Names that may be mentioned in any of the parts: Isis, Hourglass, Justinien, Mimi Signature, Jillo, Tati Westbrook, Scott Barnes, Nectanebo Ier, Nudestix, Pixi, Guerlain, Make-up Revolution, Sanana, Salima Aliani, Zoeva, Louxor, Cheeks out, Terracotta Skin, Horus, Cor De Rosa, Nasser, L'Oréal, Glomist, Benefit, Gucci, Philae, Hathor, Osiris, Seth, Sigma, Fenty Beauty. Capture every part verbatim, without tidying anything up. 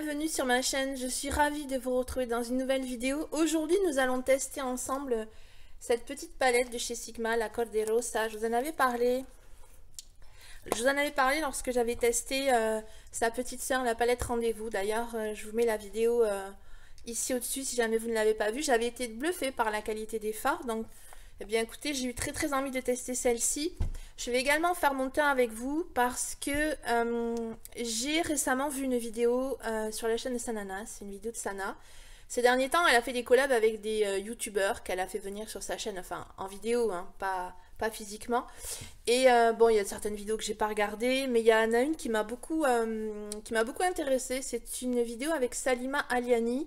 bienvenue sur ma chaîne, je suis ravie de vous retrouver dans une nouvelle vidéo. Aujourd'hui nous allons tester ensemble cette petite palette de chez Sigma, la Cor De Rosa. Je vous en avais parlé, je vous en avais parlé lorsque j'avais testé euh, sa petite sœur, la palette Rendez-vous. D'ailleurs euh, je vous mets la vidéo euh, ici au-dessus si jamais vous ne l'avez pas vue. J'avais été bluffée par la qualité des fards, donc eh bien écoutez, j'ai eu très très envie de tester celle-ci. Je vais également faire mon teint avec vous parce que euh, j'ai récemment vu une vidéo euh, sur la chaîne de Sanana, c'est une vidéo de Sana. Ces derniers temps, elle a fait des collabs avec des euh, youtubeurs qu'elle a fait venir sur sa chaîne, enfin en vidéo, hein, pas, pas physiquement. Et euh, bon, il y a certaines vidéos que j'ai pas regardées, mais il y en a une qui m'a beaucoup, euh, qui m'a beaucoup intéressée. C'est une vidéo avec Salima Aliani,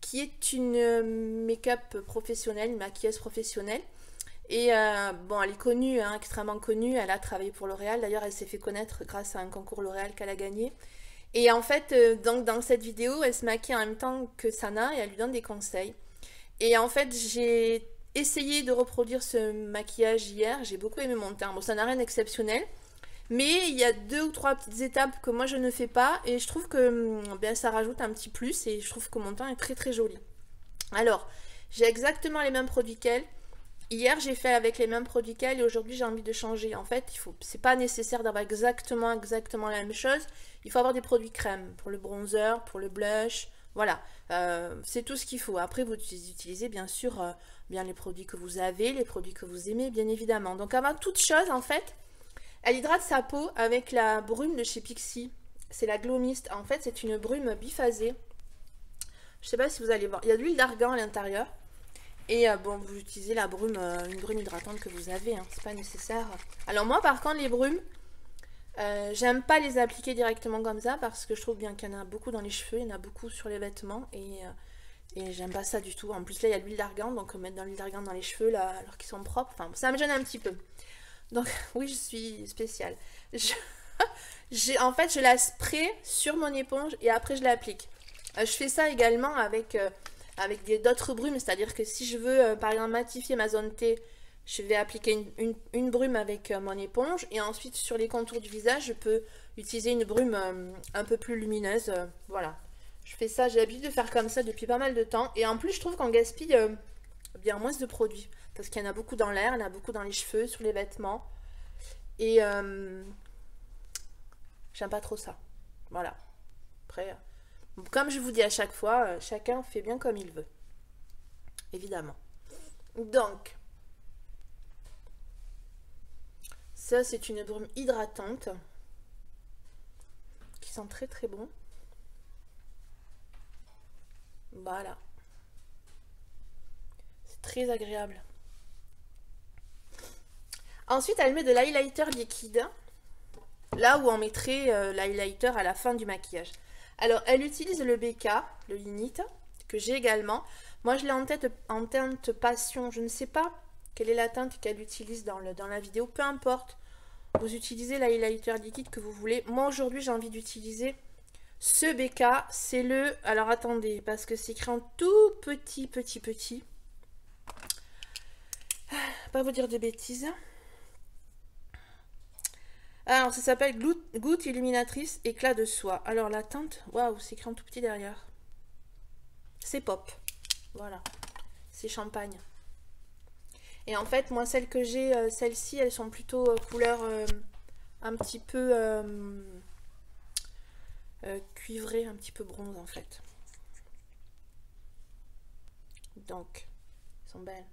qui est une euh, make-up professionnelle, une maquilleuse professionnelle. Et euh, bon, elle est connue, hein, extrêmement connue, elle a travaillé pour L'Oréal, d'ailleurs elle s'est fait connaître grâce à un concours L'Oréal qu'elle a gagné. Et en fait, euh, donc dans cette vidéo, elle se maquille en même temps que Sana et elle lui donne des conseils. Et en fait, j'ai essayé de reproduire ce maquillage hier, j'ai beaucoup aimé mon teint. Bon, ça n'a rien d'exceptionnel, mais il y a deux ou trois petites étapes que moi je ne fais pas et je trouve que bien, ça rajoute un petit plus et je trouve que mon teint est très très joli. Alors, j'ai exactement les mêmes produits qu'elle. Hier j'ai fait avec les mêmes produits qu'elle et aujourd'hui j'ai envie de changer. En fait, il faut, c'est pas nécessaire d'avoir exactement exactement la même chose. Il faut avoir des produits crème pour le bronzer, pour le blush, voilà. Euh, c'est tout ce qu'il faut. Après vous utilisez bien sûr euh, bien les produits que vous avez, les produits que vous aimez bien évidemment. Donc avant toute chose en fait, elle hydrate sa peau avec la brume de chez Pixi. C'est la Glomist. En fait c'est une brume biphasée. Je sais pas si vous allez voir. Il y a de l'huile d'argan à l'intérieur. Et euh, bon, vous utilisez la brume, euh, une brume hydratante que vous avez, hein, c'est pas nécessaire. Alors moi par contre les brumes, euh, j'aime pas les appliquer directement comme ça parce que je trouve bien qu'il y en a beaucoup dans les cheveux, il y en a beaucoup sur les vêtements et, euh, et j'aime pas ça du tout. En plus là il y a l'huile d'argan, donc mettre dans l'huile d'argan dans les cheveux là alors qu'ils sont propres, enfin ça me gêne un petit peu. Donc oui je suis spéciale. Je, j'ai, en fait je la spray sur mon éponge et après je l'applique. Euh, je fais ça également avec... Euh, avec d'autres brumes, c'est-à-dire que si je veux euh, par exemple matifier ma zone T, je vais appliquer une, une, une brume avec euh, mon éponge et ensuite sur les contours du visage, je peux utiliser une brume euh, un peu plus lumineuse, euh, voilà. Je fais ça, j'ai l'habitude de faire comme ça depuis pas mal de temps et en plus je trouve qu'on gaspille euh, bien moins de produits parce qu'il y en a beaucoup dans l'air, il y en a beaucoup dans les cheveux, sur les vêtements et euh, j'aime pas trop ça, voilà. Après... comme je vous dis à chaque fois, chacun fait bien comme il veut, évidemment. Donc, ça c'est une brume hydratante qui sent très très bon. Voilà. C'est très agréable. Ensuite, elle met de l'highlighter liquide, là où on mettrait euh, l'highlighter à la fin du maquillage. Alors, elle utilise le B K, le Linit, que j'ai également. Moi, je l'ai en, en teinte passion. Je ne sais pas quelle est la teinte qu'elle utilise dans, le, dans la vidéo. Peu importe, vous utilisez l'highlighter liquide que vous voulez. Moi, aujourd'hui, j'ai envie d'utiliser ce B K. C'est le... alors, attendez, parce que c'est écrit en tout petit, petit, petit. Pas vous dire de bêtises. Alors, ça s'appelle Goutte Illuminatrice Éclat de Soie. Alors, la teinte, waouh, c'est écrit en tout petit derrière. C'est pop. Voilà. C'est champagne. Et en fait, moi, celles que j'ai, euh, celles-ci, elles sont plutôt euh, couleur euh, un petit peu euh, euh, cuivrée, un petit peu bronze, en fait. Donc, elles sont belles.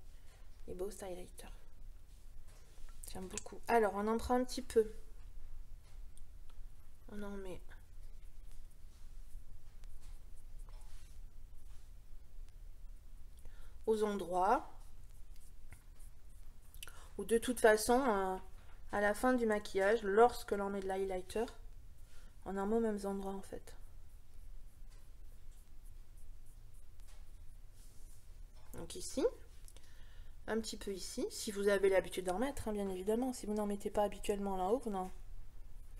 Les beaux highlighters. J'aime beaucoup. Alors, on en prend un petit peu. On en met. Aux endroits. Ou de toute façon, euh, à la fin du maquillage, lorsque l'on met de l'highlighter, on en met aux mêmes endroits en fait. Donc ici. Un petit peu ici. Si vous avez l'habitude d'en mettre, hein, bien évidemment. Si vous n'en mettez pas habituellement là-haut, vous n'en...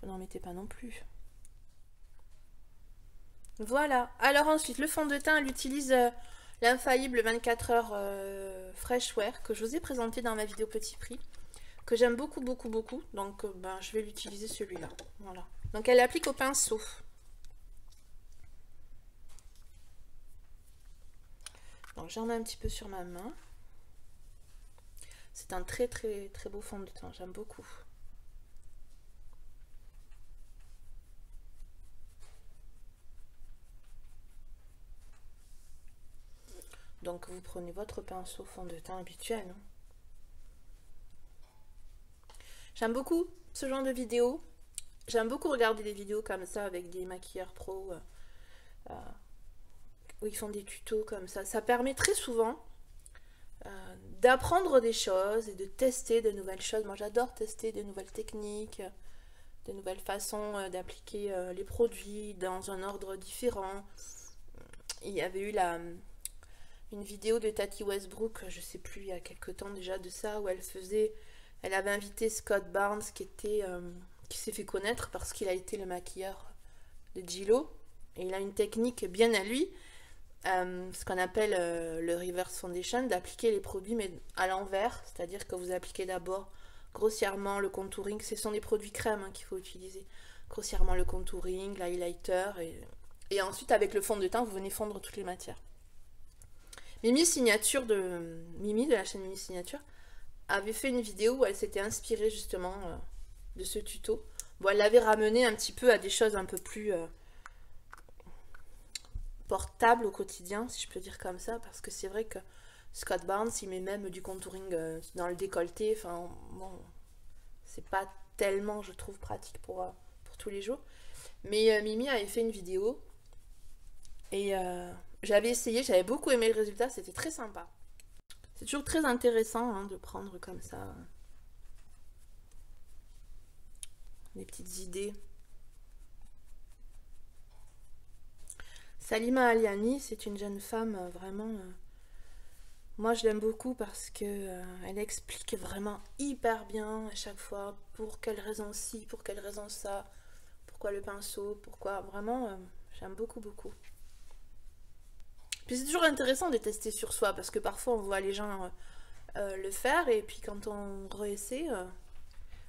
vous n'en mettez pas non plus. Voilà. Alors ensuite, le fond de teint, elle utilise euh, l'infaillible vingt-quatre heures euh, Freshwear que je vous ai présenté dans ma vidéo Petit Prix, que j'aime beaucoup, beaucoup, beaucoup. Donc, euh, ben, je vais l'utiliser celui-là. Voilà. Donc, elle l'applique au pinceau. Donc j'en mets un petit peu sur ma main. C'est un très très très beau fond de teint, j'aime beaucoup. Donc vous prenez votre pinceau fond de teint habituel. J'aime beaucoup ce genre de vidéo. J'aime beaucoup regarder des vidéos comme ça avec des maquilleurs pro euh, euh, où ils font des tutos comme ça. Ça permet très souvent euh, d'apprendre des choses et de tester de nouvelles choses. Moi j'adore tester de nouvelles techniques, de nouvelles façons d'appliquer euh, les produits dans un ordre différent. Il y avait eu la... une vidéo de Tati Westbrook, je sais plus, il y a quelques temps déjà de ça, où elle faisait, elle avait invité Scott Barnes qui était, euh, qui s'est fait connaître parce qu'il a été le maquilleur de Jillo, et il a une technique bien à lui, euh, ce qu'on appelle euh, le reverse foundation, d'appliquer les produits mais à l'envers, c'est-à-dire que vous appliquez d'abord grossièrement le contouring, ce sont des produits crème hein, qu'il faut utiliser, grossièrement le contouring, l'highlighter, et, et ensuite avec le fond de teint vous venez fondre toutes les matières. Mimi Signature de Mimi de la chaîne Mimi Signature avait fait une vidéo où elle s'était inspirée justement euh, de ce tuto. Bon, elle l'avait ramené un petit peu à des choses un peu plus euh, portables au quotidien, si je peux dire comme ça, parce que c'est vrai que Scott Barnes il met même du contouring euh, dans le décolleté. Enfin bon, c'est pas tellement je trouve pratique pour euh, pour tous les jours. Mais euh, Mimi avait fait une vidéo et euh, j'avais essayé, j'avais beaucoup aimé le résultat, c'était très sympa. C'est toujours très intéressant hein, de prendre comme ça euh, des petites idées. Salima Aliani, c'est une jeune femme euh, vraiment... Euh, moi je l'aime beaucoup parce que euh, elle explique vraiment hyper bien à chaque fois pour quelle raison ci, pour quelle raison ça, pourquoi le pinceau, pourquoi... Vraiment, euh, j'aime beaucoup beaucoup. Puis c'est toujours intéressant de tester sur soi parce que parfois on voit les gens euh, euh, le faire et puis quand on réessaie, euh...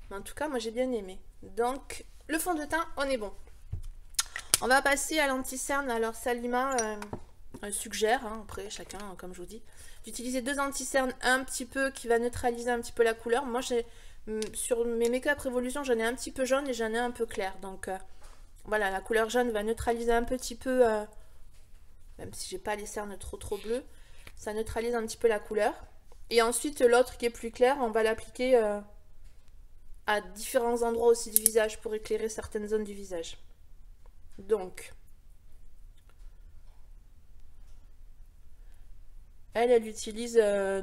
mais en tout cas moi j'ai bien aimé. Donc le fond de teint, on est bon. On va passer à l'anti-cerne. Alors Salima euh, suggère, hein, après chacun comme je vous dis, d'utiliser deux anti-cernes, un petit peu qui va neutraliser un petit peu la couleur. Moi j'ai sur mes Make-up Revolution j'en ai un petit peu jaune et j'en ai un peu clair. Donc euh, voilà, la couleur jaune va neutraliser un petit peu... Euh, même si j'ai pas les cernes trop trop bleues, ça neutralise un petit peu la couleur. Et ensuite l'autre qui est plus clair, on va l'appliquer euh, à différents endroits aussi du visage pour éclairer certaines zones du visage. Donc, elle, elle utilise euh,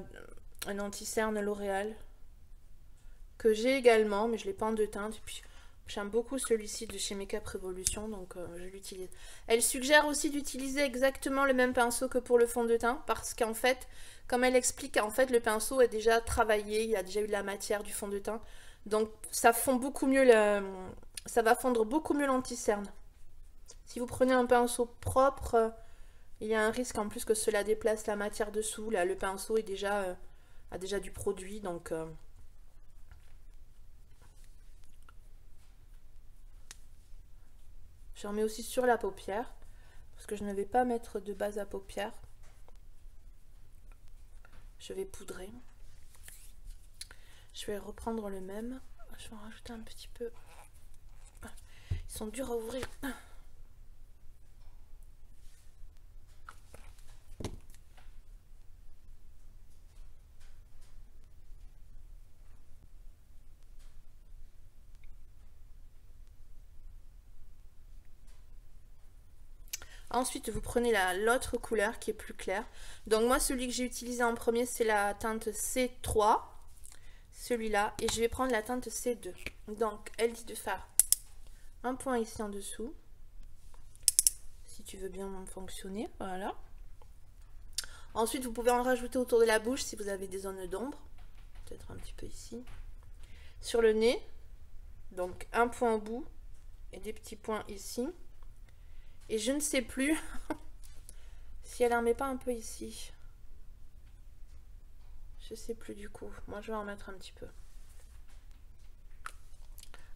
un anti-cerne L'Oréal que j'ai également, mais je l'ai pas en deux teintes. Et puis, j'aime beaucoup celui-ci de chez Make-up Revolution, donc euh, je l'utilise. Elle suggère aussi d'utiliser exactement le même pinceau que pour le fond de teint, parce qu'en fait, comme elle explique, en fait, le pinceau est déjà travaillé, il a déjà eu de la matière du fond de teint, donc ça fond beaucoup mieux, le... ça va fondre beaucoup mieux l'anti-cerne. Si vous prenez un pinceau propre, euh, il y a un risque en plus que cela déplace la matière dessous. Là, le pinceau est déjà euh, a déjà du produit, donc. Euh... J'en mets aussi sur la paupière, parce que je ne vais pas mettre de base à paupière. Je vais poudrer. Je vais reprendre le même. Je vais en rajouter un petit peu. Ils sont durs à ouvrir. Ensuite, vous prenez l'autre couleur qui est plus claire. Donc moi, celui que j'ai utilisé en premier, c'est la teinte C trois. Celui-là. Et je vais prendre la teinte C deux. Donc, elle dit de faire un point ici en dessous. Si tu veux bien fonctionner. Voilà. Ensuite, vous pouvez en rajouter autour de la bouche si vous avez des zones d'ombre. Peut-être un petit peu ici. Sur le nez. Donc, un point au bout. Et des petits points ici. Et je ne sais plus si elle en met pas un peu ici. Je sais plus du coup. Moi, je vais en mettre un petit peu.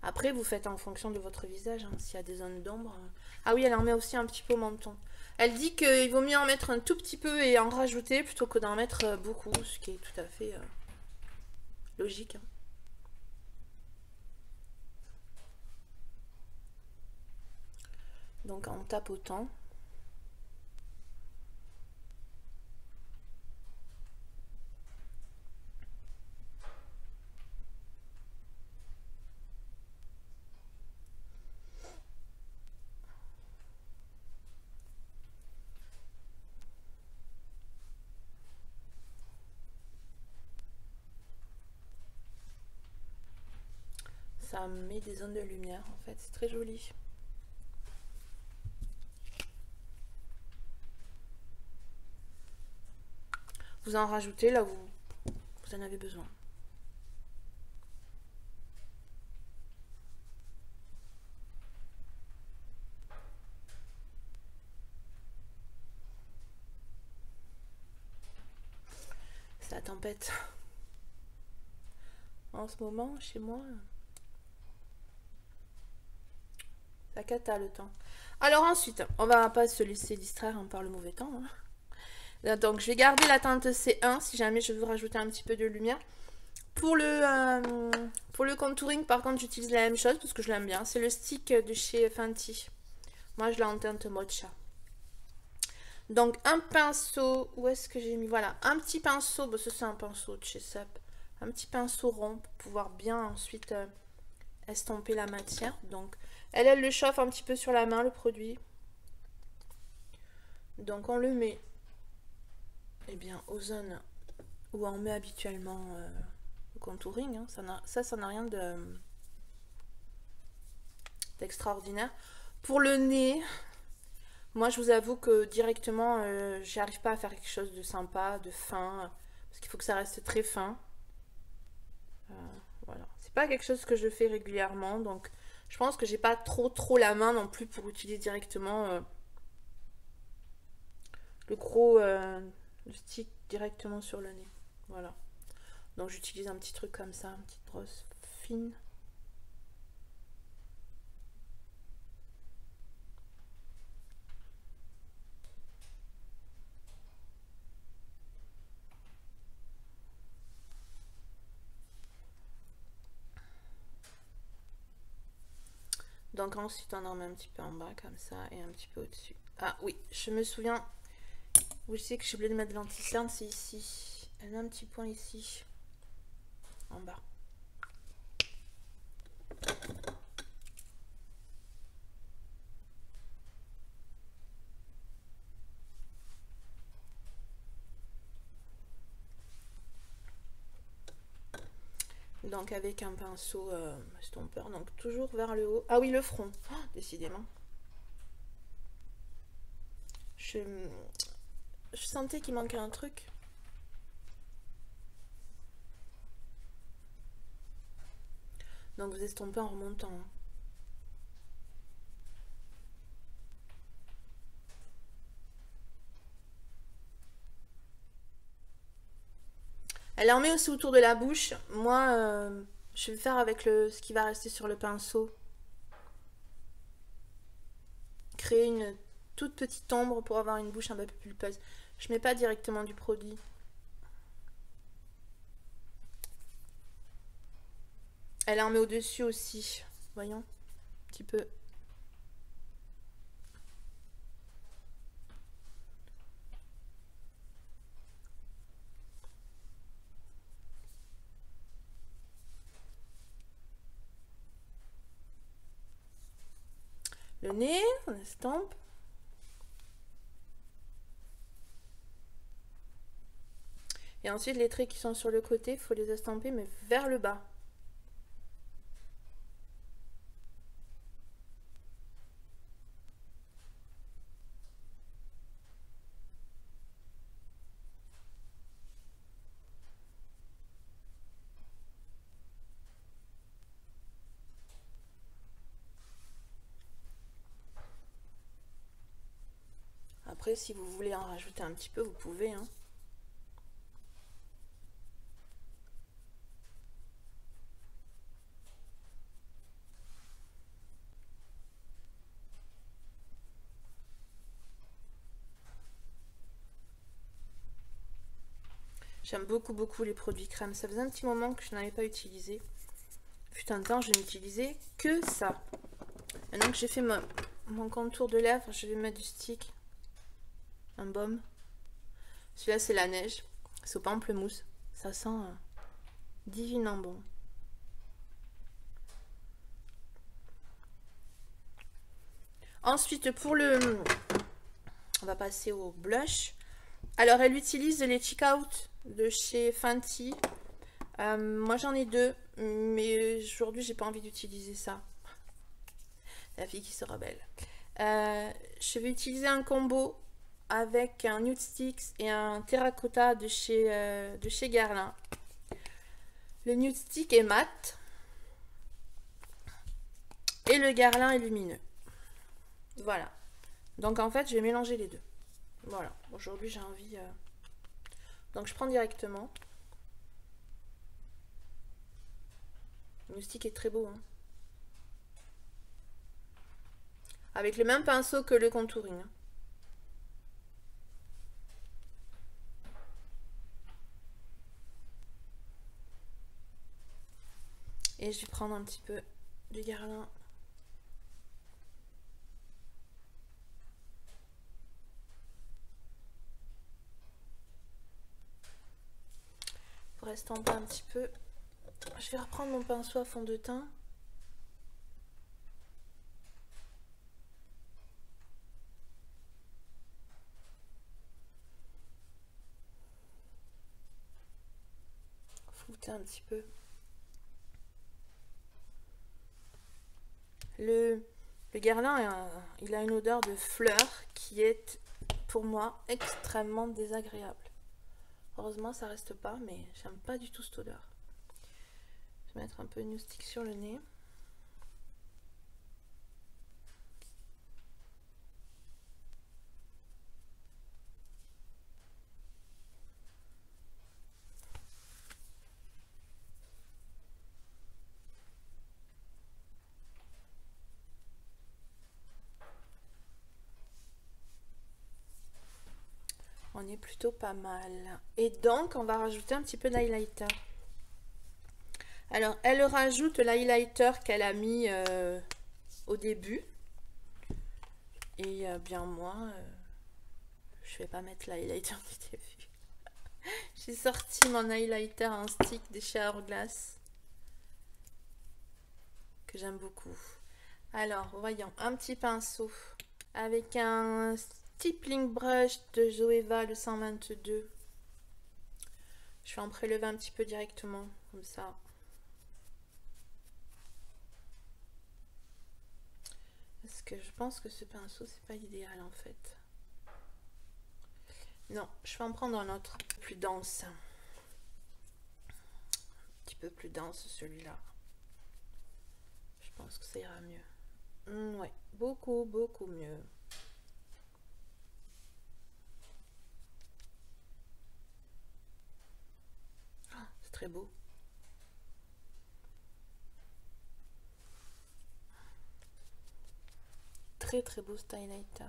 Après, vous faites en fonction de votre visage, hein, s'il y a des zones d'ombre. Ah oui, elle en met aussi un petit peu au menton. Elle dit qu'il vaut mieux en mettre un tout petit peu et en rajouter plutôt que d'en mettre beaucoup, ce qui est tout à fait euh, logique. Hein. Donc en tapotant. Ça met des zones de lumière en fait, c'est très joli. Vous en rajoutez là où vous en avez besoin. C'est la tempête en ce moment chez moi. La cata le temps. Alors ensuite, on va pas se laisser distraire hein, par le mauvais temps. Hein. Donc je vais garder la teinte C un si jamais je veux rajouter un petit peu de lumière. Pour le, euh, pour le contouring par contre j'utilise la même chose parce que je l'aime bien. C'est le stick de chez Fenty. Moi je l'ai en teinte mode chat. Donc un pinceau, où est-ce que j'ai mis? Voilà, un petit pinceau, bon, c'est un pinceau de chez Sap. Un petit pinceau rond pour pouvoir bien ensuite euh, estomper la matière. Donc elle, elle le chauffe un petit peu sur la main le produit. Donc on le met. Eh bien, aux zones où on met habituellement euh, le contouring, hein, ça, ça, ça n'a rien d'extraordinaire. De, Pour le nez, moi, je vous avoue que directement, euh, j'arrive pas à faire quelque chose de sympa, de fin, parce qu'il faut que ça reste très fin. Euh, voilà, c'est pas quelque chose que je fais régulièrement, donc je pense que j'ai pas trop, trop la main non plus pour utiliser directement euh, le gros. Euh, Le stick directement sur le nez. Voilà. Donc j'utilise un petit truc comme ça, une petite brosse fine. Donc ensuite on en met un petit peu en bas comme ça et un petit peu au-dessus. Ah oui, je me souviens... Où je sais que je suis obligée de mettre de l'anti-cerne, c'est ici. Elle a un petit point ici, en bas. Donc avec un pinceau euh, estompeur, donc toujours vers le haut. Ah oui, le front, oh, décidément. Je... Je sentais qu'il manquait un truc. Donc vous estompez en remontant. Elle en met aussi autour de la bouche. Moi, euh, je vais faire avec le, ce qui va rester sur le pinceau. Créer une... toute petite ombre pour avoir une bouche un peu plus pulpeuse. Je mets pas directement du produit. Elle en met au-dessus aussi. Voyons. Un petit peu. Le nez, on estampe. Et ensuite, les traits qui sont sur le côté, il faut les estamper, mais vers le bas. Après, si vous voulez en rajouter un petit peu, vous pouvez, hein. J'aime beaucoup, beaucoup les produits crème. Ça faisait un petit moment que je n'avais pas utilisé. Putain de temps, je n'utilisais que ça. Maintenant que j'ai fait ma, mon contour de lèvres, je vais mettre du stick. Un baume. Celui-là, c'est la neige. C'est au pamplemousse. Ça sent euh, divinement bon. Ensuite, pour le... on va passer au blush. Alors, elle utilise les Cheek Out de chez Fenty. Euh, moi, j'en ai deux. Mais aujourd'hui, j'ai pas envie d'utiliser ça. La fille qui se rebelle. Euh, je vais utiliser un combo avec un Nudestix et un Terracotta de chez, euh, de chez Guerlain. Le Nudestix est mat. Et le Guerlain est lumineux. Voilà. Donc, en fait, je vais mélanger les deux. Voilà. Aujourd'hui, j'ai envie... Euh... Donc, je prends directement. Le stick est très beau. Hein. Avec le même pinceau que le contouring. Et je vais prendre un petit peu du Guerlain. Pour estomper un petit peu, je vais reprendre mon pinceau à fond de teint. Flouter un petit peu. Le, le Guerlain, il a une odeur de fleur qui est pour moi extrêmement désagréable. Heureusement, ça reste pas, mais j'aime pas du tout cette odeur. Je vais mettre un peu de Nudestix sur le nez. On est plutôt pas mal. Et donc, on va rajouter un petit peu d'highlighter. Alors, elle rajoute l'highlighter qu'elle a mis euh, au début. Et euh, bien moi, euh, je vais pas mettre l'highlighter du début. J'ai sorti mon highlighter en stick de chez Hourglass. Que j'aime beaucoup. Alors, voyons, un petit pinceau avec un Stippling Brush de Zoeva, le cent vingt-deux. Je vais en prélever un petit peu directement, comme ça. Parce que je pense que ce pinceau, c'est pas idéal en fait. Non, je vais en prendre un autre, plus dense. Un petit peu plus dense celui-là. Je pense que ça ira mieux. Mmh, ouais, beaucoup, beaucoup mieux. Très beau. Très très beau ce highlighter.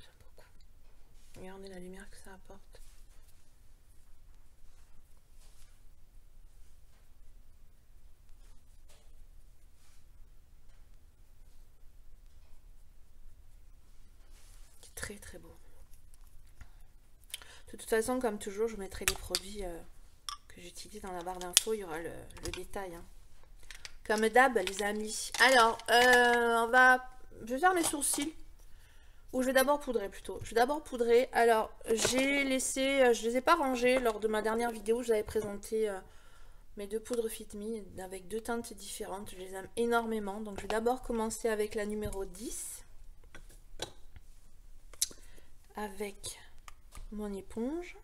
J'aime beaucoup. Regardez la lumière que ça apporte. Très très beau. De toute façon, comme toujours, je vous mettrai les produits euh, que j'utilise dans la barre d'infos. Il y aura le, le détail. Hein. Comme d'hab, les amis. Alors, euh, on va... je vais faire mes sourcils. Ou je vais d'abord poudrer plutôt. Je vais d'abord poudrer. Alors, j'ai laissé... je les ai pas rangés lors de ma dernière vidéo où j'avais présenté euh, mes deux poudres Fit Me avec deux teintes différentes. Je les aime énormément. Donc, je vais d'abord commencer avec la numéro dix. Avec mon éponge.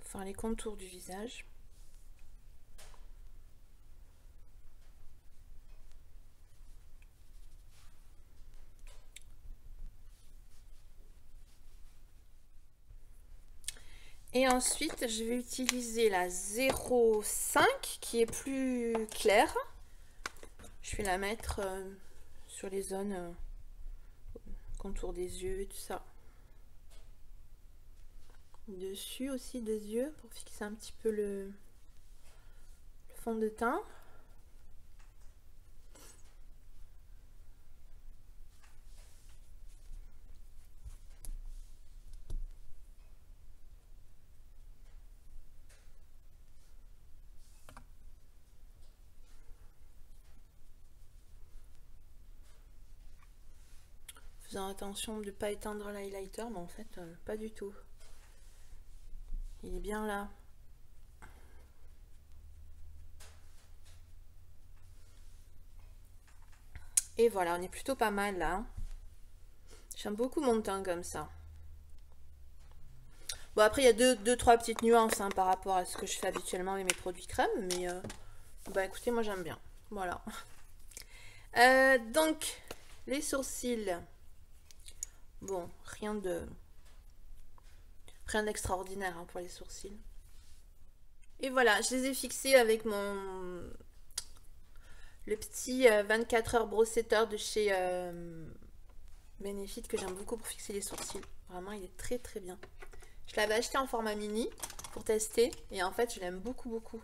Enfin, les contours du visage. Et ensuite, je vais utiliser la zéro cinq qui est plus claire. Je vais la mettre euh, sur les zones euh, contour des yeux et tout ça. Dessus aussi des yeux pour fixer un petit peu le, le fond de teint. Faisant attention de ne pas éteindre l'highlighter, mais en fait euh, pas du tout. Il est bien là. Et voilà, on est plutôt pas mal là. J'aime beaucoup mon teint comme ça. Bon, après il y a deux, deux trois petites nuances hein, par rapport à ce que je fais habituellement avec mes produits crème, mais euh, bah écoutez, moi j'aime bien. Voilà. Euh, donc les sourcils. Bon, rien de rien d'extraordinaire hein, pour les sourcils. Et voilà, je les ai fixés avec mon le petit euh, vingt-quatre heures brossetteur de chez euh, Benefit que j'aime beaucoup pour fixer les sourcils. Vraiment, il est très très bien. Je l'avais acheté en format mini pour tester et en fait, je l'aime beaucoup beaucoup.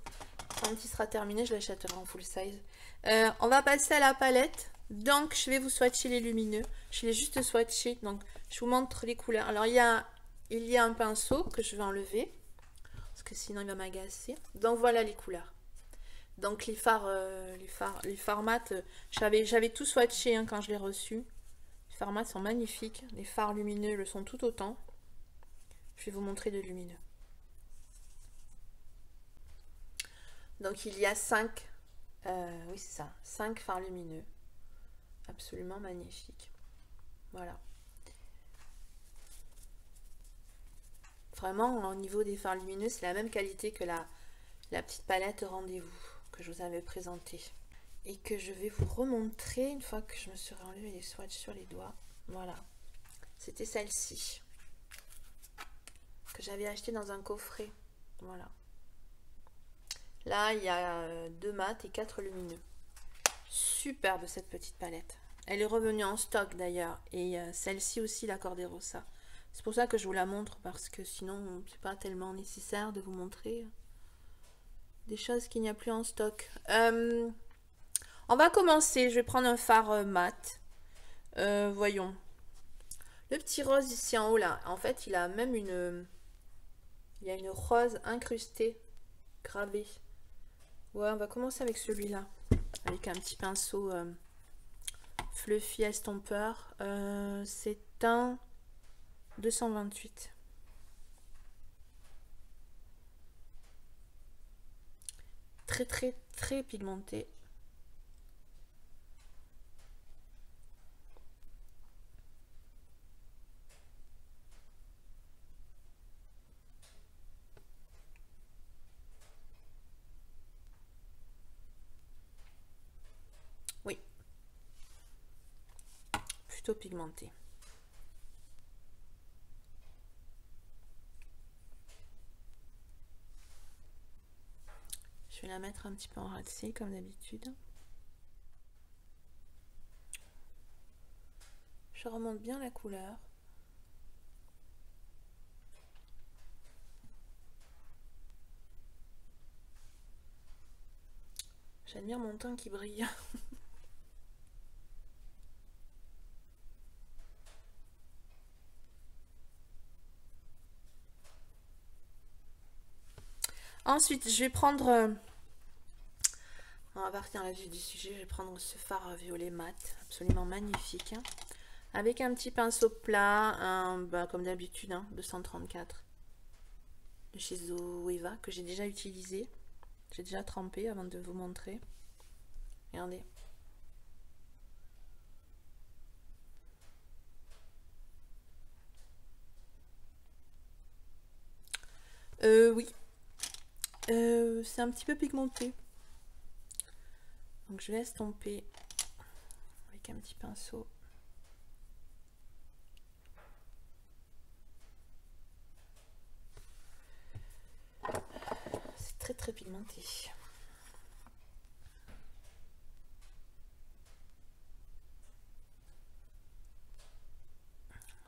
Quand il sera terminé, je l'achèterai en full size. Euh, on va passer à la palette. Donc, je vais vous swatcher les lumineux. Je l'ai juste swatché. Donc, je vous montre les couleurs. Alors, il y a Il y a un pinceau que je vais enlever parce que sinon il va m'agacer. Donc voilà les couleurs. Donc les fards, euh, les fards, les fards mat, euh, j'avais, j'avais tout swatché hein, quand je l'ai reçu. Les fards mat sont magnifiques. Les fards lumineux le sont tout autant. Je vais vous montrer de lumineux. Donc il y a cinq, euh, oui c'est ça, cinq fards lumineux. Absolument magnifiques. Voilà. Vraiment, au niveau des fards lumineux, c'est la même qualité que la, la petite palette rendez-vous que je vous avais présentée. Et que je vais vous remontrer une fois que je me serai enlevé les swatchs sur les doigts. Voilà. C'était celle-ci. Que j'avais achetée dans un coffret. Voilà. Là, il y a deux mats et quatre lumineux. Superbe cette petite palette. Elle est revenue en stock d'ailleurs. Et celle-ci aussi, la Cor De Rosa. C'est pour ça que je vous la montre, parce que sinon, c'est pas tellement nécessaire de vous montrer des choses qu'il n'y a plus en stock. Euh, on va commencer. Je vais prendre un fard mat. Euh, voyons. Le petit rose ici en haut, là. En fait, il a même une... Il y a une rose incrustée, gravée. Ouais, on va commencer avec celui-là. Avec un petit pinceau euh, fluffy estompeur. Euh, c'est un... deux cent vingt-huit. Très très très pigmenté. Oui. Plutôt pigmenté. Je vais la mettre un petit peu en ras de cils comme d'habitude. Je remonte bien la couleur. J'admire mon teint qui brille. Ensuite, je vais prendre... On va partir à la vue du sujet. Je vais prendre ce fard violet mat, absolument magnifique, hein, avec un petit pinceau plat, un, bah, comme d'habitude, hein, deux cent trente-quatre de chez Zoeva que j'ai déjà utilisé. J'ai déjà trempé avant de vous montrer. Regardez. Euh, oui. Euh, c'est un petit peu pigmenté. Donc je vais estomper avec un petit pinceau. très pigmenté.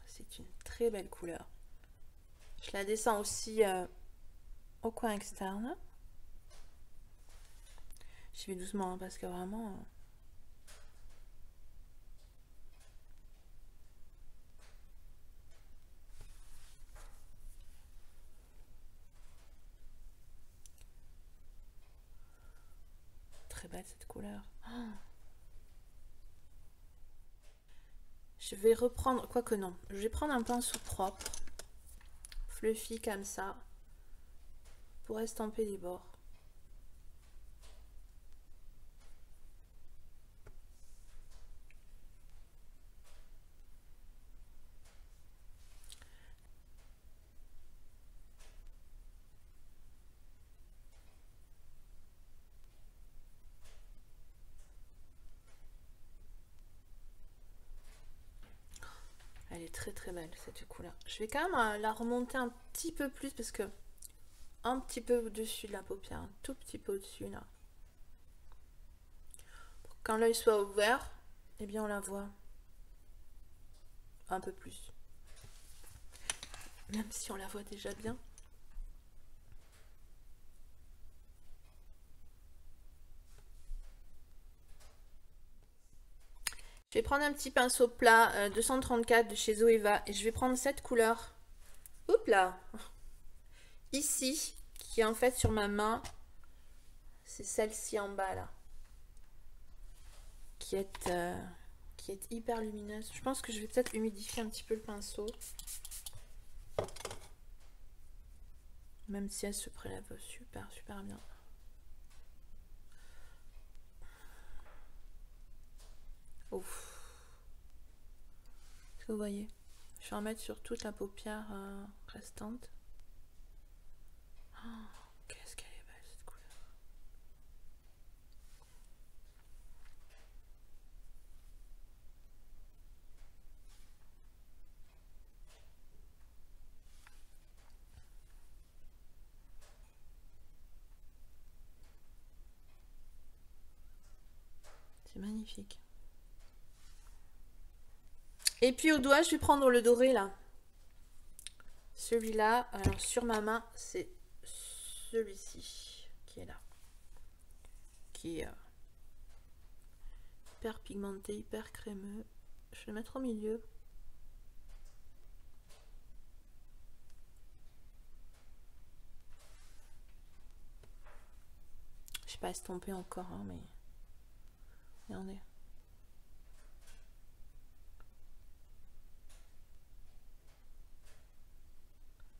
C'est une très belle couleur. Je la descends aussi euh, au coin externe. J'y vais doucement hein, parce que vraiment... Euh... Très belle cette couleur. Oh, je vais reprendre... Quoique non, je vais prendre un pinceau propre, fluffy comme ça, pour estamper les bords. Elle est très très belle cette couleur. Je vais quand même la remonter un petit peu plus parce que un petit peu au-dessus de la paupière, un tout petit peu au-dessus là. Pour que quand l'œil soit ouvert, eh bien on la voit un peu plus. Même si on la voit déjà bien. Je vais prendre un petit pinceau plat euh, deux cent trente-quatre de chez Zoeva et je vais prendre cette couleur. Oups là, ici, qui est en fait sur ma main, c'est celle-ci en bas là, qui est, euh, qui est hyper lumineuse. Je pense que je vais peut-être humidifier un petit peu le pinceau, même si elle se prélève super super bien. Ouf. Est-ce que vous voyez? Je vais en mettre sur toute la paupière euh, restante. Oh, qu'est-ce qu'elle est belle cette couleur. C'est magnifique. Et puis au doigt, je vais prendre le doré là. Celui-là, alors sur ma main, c'est celui-ci qui est là. Qui est euh, hyper pigmenté, hyper crémeux. Je vais le mettre au milieu. Je ne sais pas estomper encore, hein, mais regardez.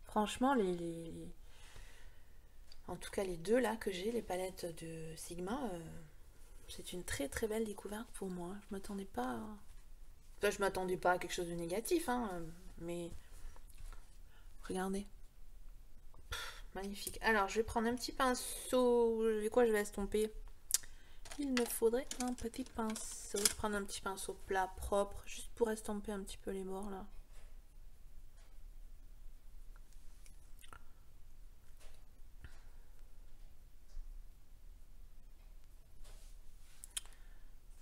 Franchement, les, les, les... en tout cas les deux là que j'ai, les palettes de Sigma, euh, c'est une très très belle découverte pour moi. Je m'attendais pas, à... enfin, je m'attendais pas à quelque chose de négatif, hein, mais regardez, pff, magnifique. Alors je vais prendre un petit pinceau, je vais quoi, je vais estomper. Il me faudrait un petit pinceau. Je vais prendre un petit pinceau plat propre, juste pour estomper un petit peu les bords là.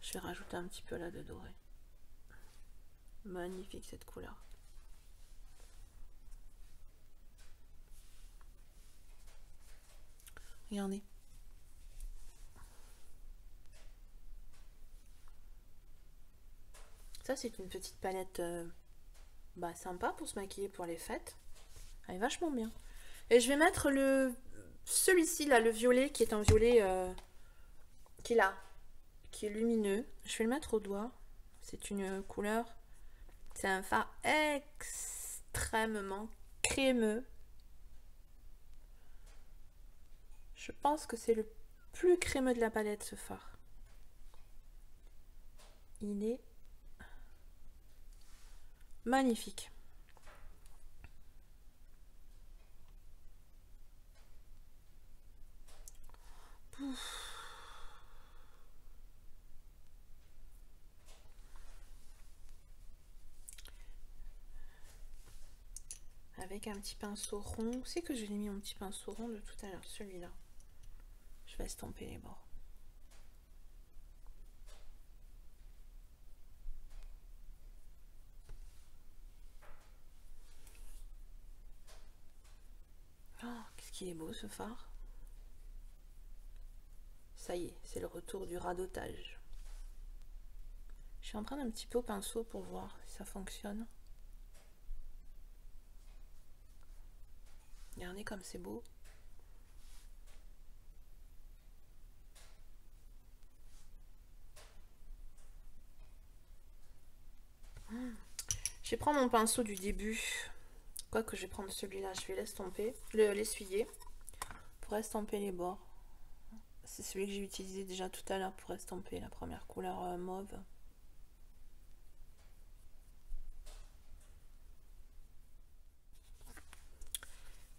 Je vais rajouter un petit peu là de doré. Magnifique cette couleur. Regardez. Ça c'est une petite palette euh, bah, sympa pour se maquiller pour les fêtes. Elle est vachement bien. Et je vais mettre le celui-ci là, le violet qui est un violet euh, qui est là. Qui est lumineux, je vais le mettre au doigt. C'est une couleur, c'est un fard extrêmement crémeux. Je pense que c'est le plus crémeux de la palette, ce fard. Il est magnifique. Pouf. Avec un petit pinceau rond. Où c'est que j'ai mis mon petit pinceau rond de tout à l'heure? Celui-là. Je laisse tomber les bords. Oh, qu'est-ce qu'il est beau ce fard. Ça y est, c'est le retour du radotage. Je suis en train d'un petit peu au pinceau pour voir si ça fonctionne. Regardez comme c'est beau. Hum. Je vais prendre mon pinceau du début. Quoique je vais prendre celui-là, je vais l'estomper, l'essuyer pour estomper les bords. C'est celui que j'ai utilisé déjà tout à l'heure pour estomper la première couleur mauve.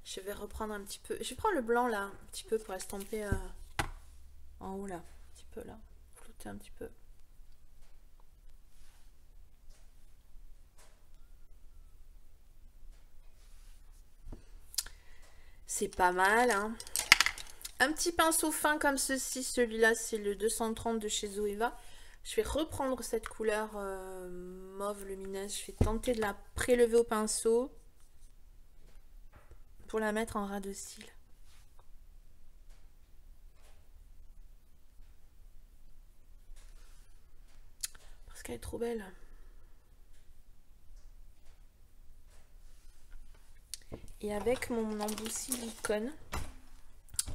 Je vais reprendre un petit peu. Je vais prendre le blanc là, un petit peu pour estomper euh, en haut là. Un petit peu là. Flouter un petit peu. C'est pas mal, hein. Un petit pinceau fin comme ceci. Celui-là, c'est le deux cent trente de chez Zoeva. Je vais reprendre cette couleur euh, mauve lumineuse. Je vais tenter de la prélever au pinceau. Pour la mettre en ras de cils. Parce qu'elle est trop belle. Et avec mon embout silicone,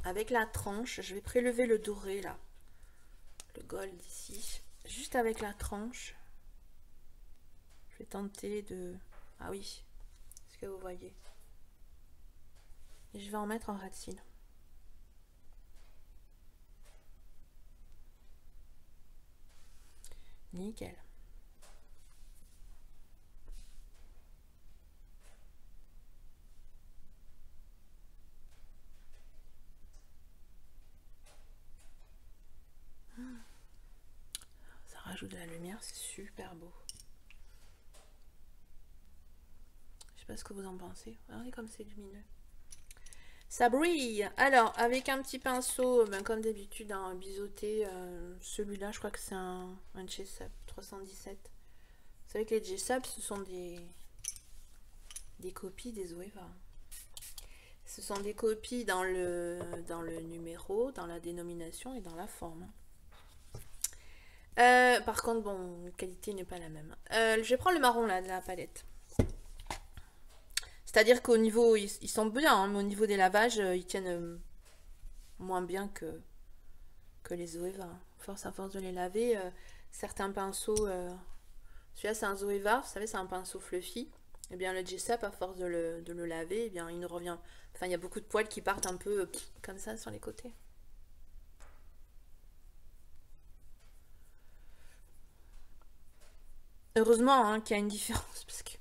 avec la tranche, je vais prélever le doré là. Le gold ici. Juste avec la tranche. Je vais tenter de... Ah oui, est-ce que vous voyez ? Et je vais en mettre en ras de cils. Nickel. Hum. Ça rajoute de la lumière, c'est super beau. Je sais pas ce que vous en pensez. Regardez comme c'est lumineux. Ça brille. Alors, avec un petit pinceau, ben, comme d'habitude, hein, biseauté, euh, celui-là, je crois que c'est un, un G S A P trois cent dix-sept. Vous savez que les G S A P, ce sont des, des copies des Zoeva. Ce sont des copies dans le, dans le numéro, dans la dénomination et dans la forme. Euh, par contre, bon, la qualité n'est pas la même. Euh, je vais prendre le marron, là, de la palette. C'est-à-dire qu'au niveau, ils, ils sont bien, hein, mais au niveau des lavages, ils tiennent moins bien que, que les Zoeva. Force à force de les laver, euh, certains pinceaux... Euh, celui-là, c'est un Zoeva, vous savez, c'est un pinceau fluffy. Eh bien, le G S A P, à force de le, de le laver, eh bien, il ne revient... Enfin, il y a beaucoup de poils qui partent un peu pff, comme ça sur les côtés. Heureusement hein, qu'il y a une différence, parce que...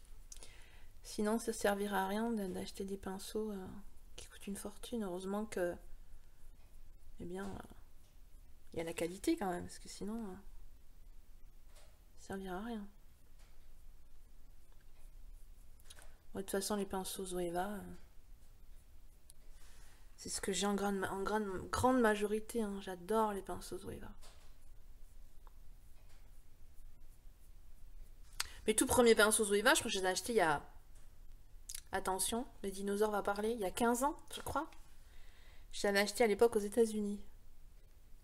Sinon, ça ne servira à rien d'acheter des pinceaux euh, qui coûtent une fortune. Heureusement que, eh bien, il euh, y a la qualité quand même, parce que sinon, euh, ça ne servira à rien. Ouais, de toute façon, les pinceaux Zoeva, euh, c'est ce que j'ai en grande, en grande, grande majorité. Hein. J'adore les pinceaux Zoeva. Mes tout premiers pinceaux Zoeva, je crois que je les ai achetés il y a... Attention, le dinosaure va parler. Il y a quinze ans, je crois. Je l'avais acheté à l'époque aux États-Unis.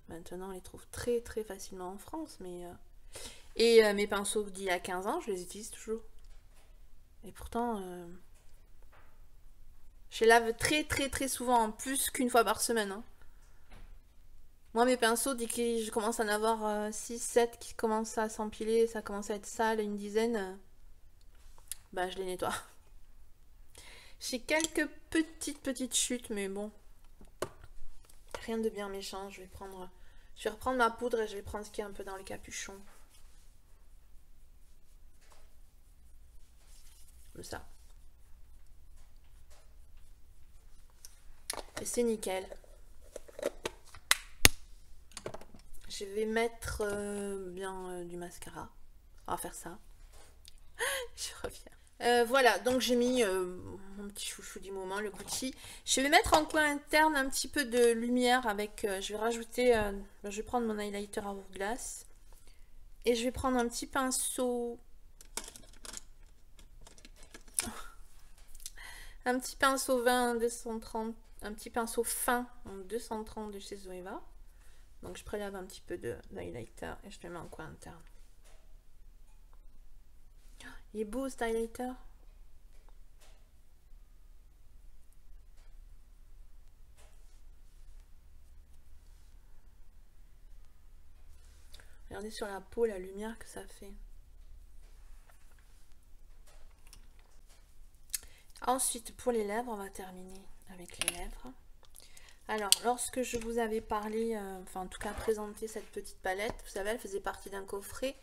Maintenant, on les trouve très très facilement en France. Mais euh... Et euh, mes pinceaux d'il y a quinze ans, je les utilise toujours. Et pourtant, euh... je les lave très très très souvent, en plus qu'une fois par semaine. Hein. Moi, mes pinceaux, dès que je commence à en avoir euh, six, sept qui commencent à s'empiler, ça commence à être sale, une dizaine, euh... bah, je les nettoie. J'ai quelques petites, petites chutes, mais bon. Rien de bien méchant. Je vais prendre, je vais reprendre ma poudre et je vais prendre ce qu'il y a un peu dans le capuchon. Comme ça. Et c'est nickel. Je vais mettre euh, bien euh, du mascara. On va faire ça. Je reviens. Euh, voilà, donc j'ai mis euh, mon petit chouchou du moment, le Gucci. Je vais mettre en coin interne un petit peu de lumière avec... Euh, je vais rajouter... Euh, je vais prendre mon highlighter à Hourglass. Et je vais prendre un petit pinceau... un petit pinceau vingt en deux cent trente. Un petit pinceau fin en deux cent trente de chez Zoeva. Donc je prélève un petit peu de highlighter et je le mets en coin interne. Il est beau cet highlighter. Regardez sur la peau la lumière que ça fait. Ensuite, pour les lèvres, on va terminer avec les lèvres. Alors, lorsque je vous avais parlé, euh, enfin en tout cas présenté cette petite palette, vous savez, elle faisait partie d'un coffret.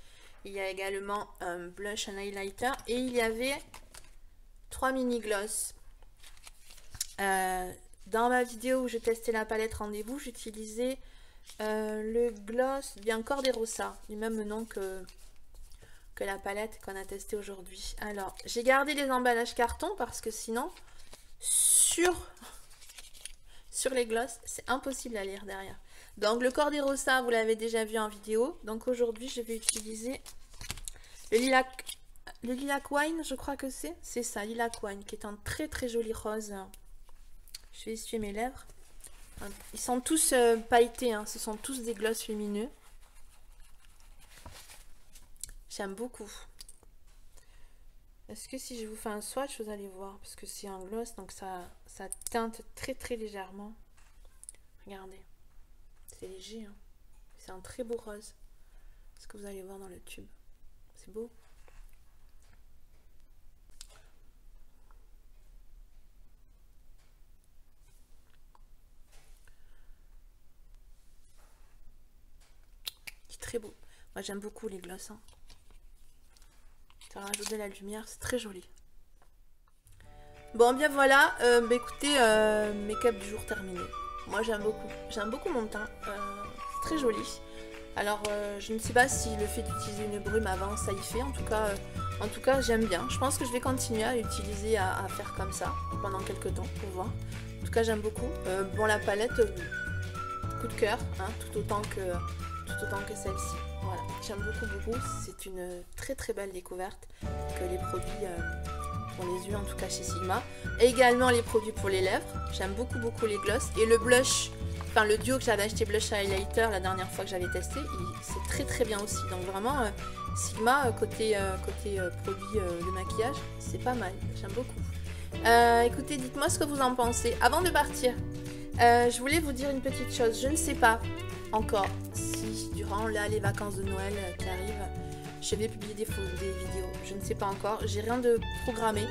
Il y a également un blush, un highlighter et il y avait trois mini gloss. Euh, dans ma vidéo où j'ai testé la palette rendez-vous, j'utilisais euh, le gloss bien Cor De Rosa, du même nom que, que la palette qu'on a testée aujourd'hui. Alors, j'ai gardé les emballages carton parce que sinon, sur... sur les glosses, c'est impossible à lire derrière. Donc le Cor De Rosa, vous l'avez déjà vu en vidéo. Donc aujourd'hui, je vais utiliser le lilac, le lilac wine, je crois que c'est. C'est ça, lilac wine, qui est un très très joli rose. Je vais essuyer mes lèvres. Ils sont tous euh, pailletés, hein. Ce sont tous des glosses lumineux. J'aime beaucoup. Est-ce que si je vous fais un swatch, vous allez voir? Parce que c'est un gloss, donc ça, ça teinte très très légèrement. Regardez. C'est léger, hein. C'est un très beau rose. Ce que vous allez voir dans le tube. C'est beau. C'est très beau. Moi j'aime beaucoup les glosses, hein. Ça rajoute de la lumière, c'est très joli. Bon, bien voilà, euh, bah, écoutez, euh, make-up du jour terminé. Moi j'aime beaucoup, j'aime beaucoup mon teint, euh, c'est très joli. Alors euh, je ne sais pas si le fait d'utiliser une brume avant ça y fait, en tout cas, euh, en tout cas j'aime bien. Je pense que je vais continuer à l'utiliser, à, à faire comme ça pendant quelques temps pour voir. En tout cas j'aime beaucoup. Euh, bon, la palette, euh, coup de cœur, hein, tout autant que... tout autant que celle-ci. Voilà, j'aime beaucoup beaucoup, c'est une très très belle découverte que les produits euh, pour les yeux, en tout cas chez Sigma, et également les produits pour les lèvres. J'aime beaucoup beaucoup les gloss et le blush, enfin le duo que j'avais acheté blush highlighter la dernière fois que j'avais testé, c'est très très bien aussi. Donc vraiment euh, Sigma côté, euh, côté euh, produit euh, de maquillage, c'est pas mal, j'aime beaucoup. Euh, écoutez, dites-moi ce que vous en pensez. Avant de partir, euh, je voulais vous dire une petite chose, je ne sais pas encore si durant là les vacances de Noël qui arrivent je vais publier des, des vidéos, je ne sais pas encore, j'ai rien de programmé,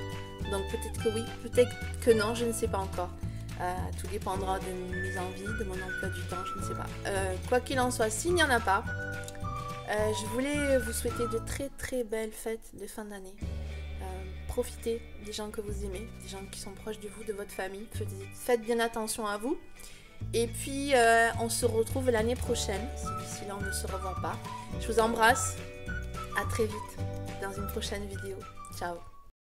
donc peut-être que oui, peut-être que non, je ne sais pas encore, euh, tout dépendra de mes envies, de mon emploi du temps, je ne sais pas. Euh, quoi qu'il en soit, s'il n'y en a pas, euh, je voulais vous souhaiter de très très belles fêtes de fin d'année. Profitez des gens que vous aimez, des gens qui sont proches de vous, de votre famille, faites bien attention à vous. Et puis euh, on se retrouve l'année prochaine, si d'ici là on ne se revoit pas. Je vous embrasse, à très vite dans une prochaine vidéo. Ciao.